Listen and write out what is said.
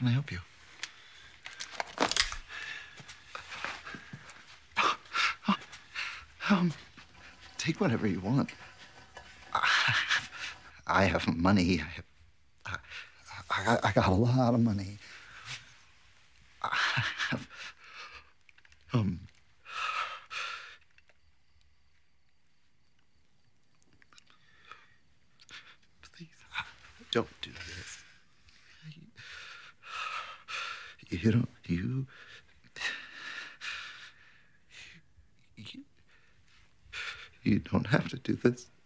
can I help you? Take whatever you want. I have money. I got a lot of money. I have, please don't do this. You don't have to do this.